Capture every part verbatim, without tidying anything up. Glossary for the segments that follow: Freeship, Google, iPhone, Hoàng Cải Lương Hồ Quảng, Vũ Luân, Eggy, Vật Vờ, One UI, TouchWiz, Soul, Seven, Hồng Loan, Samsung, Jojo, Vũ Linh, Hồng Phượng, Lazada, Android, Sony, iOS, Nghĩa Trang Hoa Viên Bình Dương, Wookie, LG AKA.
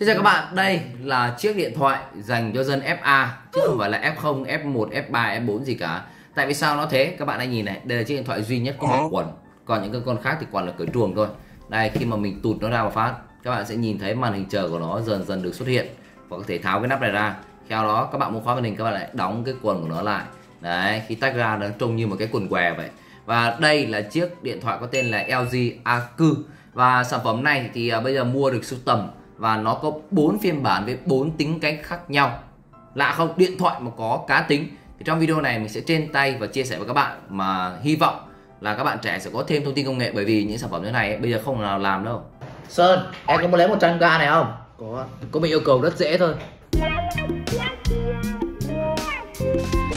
Xin chào các bạn, đây là chiếc điện thoại dành cho dân ép a chứ không phải là ép không, ép một, ép ba, ép bốn gì cả. Tại vì sao nó thế? Các bạn hãy nhìn này, đây là chiếc điện thoại duy nhất có một quần, còn những cái con khác thì quần là cởi truồng thôi. Đây, khi mà mình tụt nó ra một phát, các bạn sẽ nhìn thấy màn hình chờ của nó dần dần được xuất hiện và có thể tháo cái nắp này ra. Theo đó, các bạn muốn khóa màn hình, các bạn lại đóng cái quần của nó lại. Đấy, khi tách ra nó trông như một cái quần què vậy. Và đây là chiếc điện thoại có tên là L G A Q. Và sản phẩm này thì bây giờ mua được sưu tầm và nó có bốn phiên bản với bốn tính cách khác nhau. Lạ không? Điện thoại mà có cá tính. Thì trong video này mình sẽ trên tay và chia sẻ với các bạn, mà hy vọng là các bạn trẻ sẽ có thêm thông tin công nghệ, bởi vì những sản phẩm như thế này ấy, bây giờ không nào làm đâu. Sơn, em có muốn lấy một trăm k này không? Có. Có mình yêu cầu rất dễ thôi.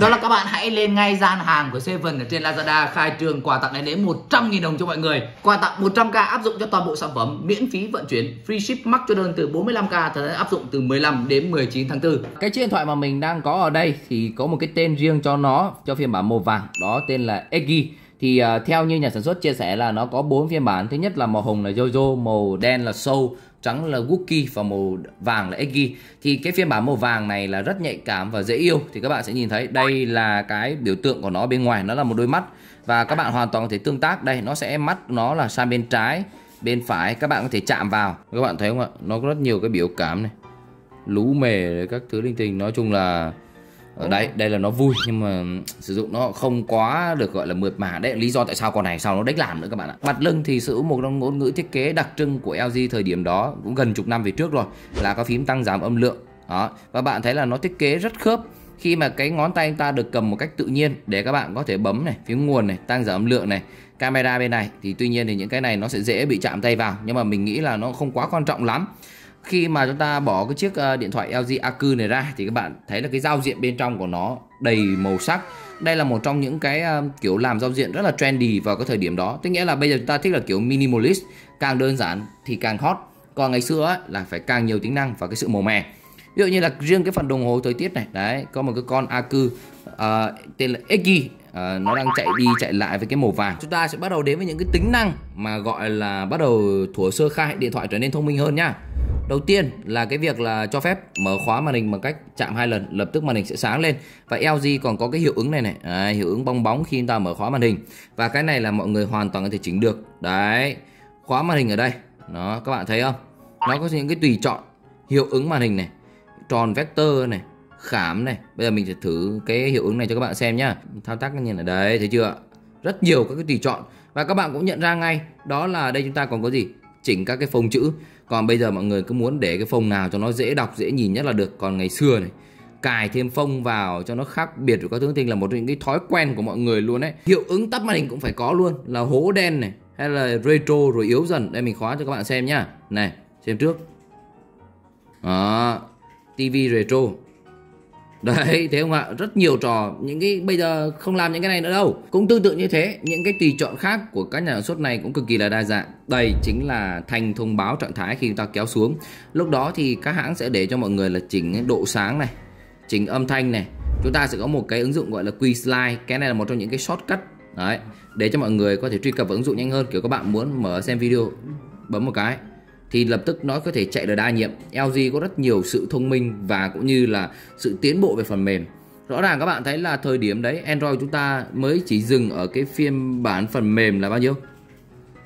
Đó là các bạn hãy lên ngay gian hàng của Seven ở trên Lazada, khai trương quà tặng lên đến một trăm nghìn đồng cho mọi người. Quà tặng một trăm k áp dụng cho toàn bộ sản phẩm, miễn phí vận chuyển, free ship, mắc cho đơn từ bốn mươi lăm k, thời gian áp dụng từ mười lăm đến mười chín tháng tư. Cái chiếc điện thoại mà mình đang có ở đây thì có một cái tên riêng cho nó, cho phiên bản màu vàng, đó tên là Eggy. Thì uh, theo như nhà sản xuất chia sẻ là nó có bốn phiên bản. Thứ nhất là màu hồng là Jojo, màu đen là Soul, trắng là Wookie và màu vàng là Eggy. Thì cái phiên bản màu vàng này là rất nhạy cảm và dễ yêu. Thì các bạn sẽ nhìn thấy đây là cái biểu tượng của nó bên ngoài, nó là một đôi mắt. Và các bạn hoàn toàn có thể tương tác. Đây, nó sẽ mắt nó là sang bên trái, bên phải, các bạn có thể chạm vào. Các bạn thấy không ạ? Nó có rất nhiều cái biểu cảm này, lú mề, các thứ linh tinh. Nói chung là ở đây, đây là nó vui nhưng mà sử dụng nó không quá được gọi là mượt mà. Đấy là lý do tại sao con này sau nó đếch làm nữa các bạn ạ. Mặt lưng thì sử dụng một trong ngôn ngữ thiết kế đặc trưng của lờ giê thời điểm đó, cũng gần chục năm về trước rồi, là có phím tăng giảm âm lượng đó. Và bạn thấy là nó thiết kế rất khớp khi mà cái ngón tay anh ta được cầm một cách tự nhiên để các bạn có thể bấm này, phím nguồn này, tăng giảm âm lượng này, camera bên này. Thì tuy nhiên thì những cái này nó sẽ dễ bị chạm tay vào, nhưng mà mình nghĩ là nó không quá quan trọng lắm. Khi mà chúng ta bỏ cái chiếc điện thoại lờ giê a quy này ra thì các bạn thấy là cái giao diện bên trong của nó đầy màu sắc. Đây là một trong những cái kiểu làm giao diện rất là trendy vào cái thời điểm đó. Tức nghĩa là bây giờ chúng ta thích là kiểu minimalist, càng đơn giản thì càng hot. Còn ngày xưa ấy, là phải càng nhiều tính năng và cái sự màu mè. Ví dụ như là riêng cái phần đồng hồ thời tiết này, đấy, có một cái con a quy uh, tên là Eggy. À, nó đang chạy đi chạy lại với cái màu vàng. Chúng ta sẽ bắt đầu đến với những cái tính năng mà gọi là bắt đầu thủa sơ khai điện thoại trở nên thông minh hơn nhá. Đầu tiên là cái việc là cho phép mở khóa màn hình bằng cách chạm hai lần, lập tức màn hình sẽ sáng lên. Và lờ giê còn có cái hiệu ứng này này, à, hiệu ứng bong bóng khi chúng ta mở khóa màn hình. Và cái này là mọi người hoàn toàn có thể chỉnh được. Đấy, khóa màn hình ở đây đó, các bạn thấy không? Nó có những cái tùy chọn hiệu ứng màn hình này, tròn vector này, khảm này. Bây giờ mình sẽ thử cái hiệu ứng này cho các bạn xem nhá. Thao tác nhìn ở đấy, thấy chưa? Rất nhiều các cái tùy chọn. Và các bạn cũng nhận ra ngay, đó là đây chúng ta còn có gì? Chỉnh các cái phông chữ. Còn bây giờ mọi người cứ muốn để cái phông nào cho nó dễ đọc, dễ nhìn nhất là được. Còn ngày xưa này, cài thêm phông vào cho nó khác biệt của các thứ tinh là một trong những cái thói quen của mọi người luôn đấy. Hiệu ứng tắt màn hình cũng phải có luôn, là hố đen này, hay là retro rồi yếu dần. Đây mình khóa cho các bạn xem nhá. Này, xem trước. Đó, ti vi retro. Đấy, thế không ạ? Rất nhiều trò, những cái bây giờ không làm những cái này nữa đâu. Cũng tương tự như thế, những cái tùy chọn khác của các nhà sản xuất này cũng cực kỳ là đa dạng. Đây chính là thành thông báo trạng thái khi chúng ta kéo xuống. Lúc đó thì các hãng sẽ để cho mọi người là chỉnh độ sáng này, chỉnh âm thanh này. Chúng ta sẽ có một cái ứng dụng gọi là Quick Slide. Cái này là một trong những cái shortcut. Đấy, để cho mọi người có thể truy cập vào ứng dụng nhanh hơn. Kiểu các bạn muốn mở xem video, bấm một cái thì lập tức nó có thể chạy được đa nhiệm. lờ giê có rất nhiều sự thông minh và cũng như là sự tiến bộ về phần mềm. Rõ ràng các bạn thấy là thời điểm đấy Android chúng ta mới chỉ dừng ở cái phiên bản phần mềm là bao nhiêu?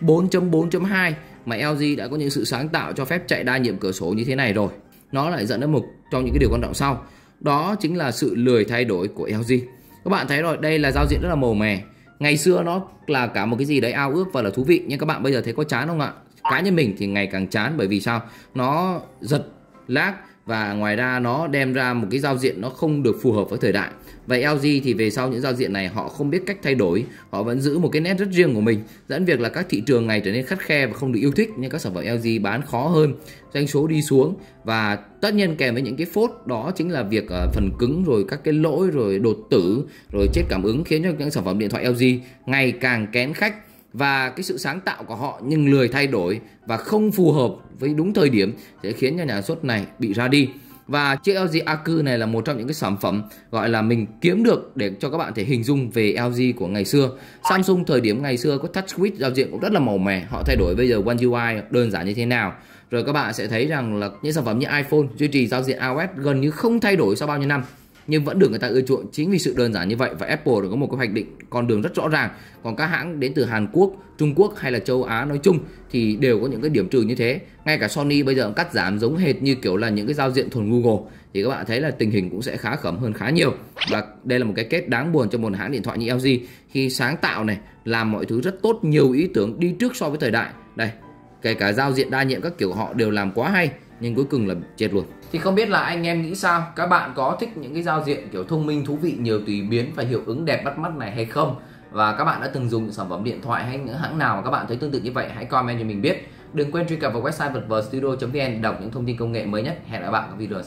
bốn chấm bốn chấm hai, mà lờ giê đã có những sự sáng tạo cho phép chạy đa nhiệm cửa sổ như thế này rồi. Nó lại dẫn đến một trong những cái điều quan trọng sau, đó chính là sự lười thay đổi của lờ giê. Các bạn thấy rồi, đây là giao diện rất là màu mè. Ngày xưa nó là cả một cái gì đấy ao ước và là thú vị, nhưng các bạn bây giờ thấy có chán không ạ? Cá nhân mình thì ngày càng chán, bởi vì sao? Nó giật, lag và ngoài ra nó đem ra một cái giao diện nó không được phù hợp với thời đại. Vậy lờ giê thì về sau những giao diện này họ không biết cách thay đổi, họ vẫn giữ một cái nét rất riêng của mình, dẫn việc là các thị trường này trở nên khắt khe và không được yêu thích, nên các sản phẩm lờ giê bán khó hơn, doanh số đi xuống. Và tất nhiên kèm với những cái phốt đó chính là việc phần cứng rồi các cái lỗi rồi đột tử rồi chết cảm ứng, khiến cho những sản phẩm điện thoại lờ giê ngày càng kén khách. Và cái sự sáng tạo của họ nhưng lười thay đổi và không phù hợp với đúng thời điểm sẽ khiến cho nhà sản xuất này bị ra đi. Và chiếc lờ giê a quy này là một trong những cái sản phẩm gọi là mình kiếm được để cho các bạn thể hình dung về lờ giê của ngày xưa. Samsung thời điểm ngày xưa có TouchWiz, giao diện cũng rất là màu mè. Họ thay đổi bây giờ One u i đơn giản như thế nào. rồi các bạn sẽ thấy rằng là những sản phẩm như iPhone duy trì giao diện iOS gần như không thay đổi sau bao nhiêu năm, nhưng vẫn được người ta ưa chuộng chính vì sự đơn giản như vậy. Và Apple đã có một cái hoạch định con đường rất rõ ràng. Còn các hãng đến từ Hàn Quốc, Trung Quốc hay là châu Á nói chung thì đều có những cái điểm trừ như thế. Ngay cả Sony bây giờ cũng cắt giảm giống hệt như kiểu là những cái giao diện thuần Google. Thì các bạn thấy là tình hình cũng sẽ khá khẩm hơn khá nhiều. Và đây là một cái kết đáng buồn cho một hãng điện thoại như lờ giê khi sáng tạo này, làm mọi thứ rất tốt, nhiều ý tưởng đi trước so với thời đại. Đây, kể cả giao diện đa nhiệm các kiểu họ đều làm quá hay, nhưng cuối cùng là chết luôn. Thì không biết là anh em nghĩ sao, các bạn có thích những cái giao diện kiểu thông minh, thú vị, nhiều tùy biến và hiệu ứng đẹp bắt mắt này hay không? Và các bạn đã từng dùng những sản phẩm điện thoại hay những hãng nào mà các bạn thấy tương tự như vậy? Hãy comment cho mình biết. Đừng quên truy cập vào website vật vờ studio vn đọc những thông tin công nghệ mới nhất. Hẹn gặp lại bạn ở video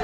sau.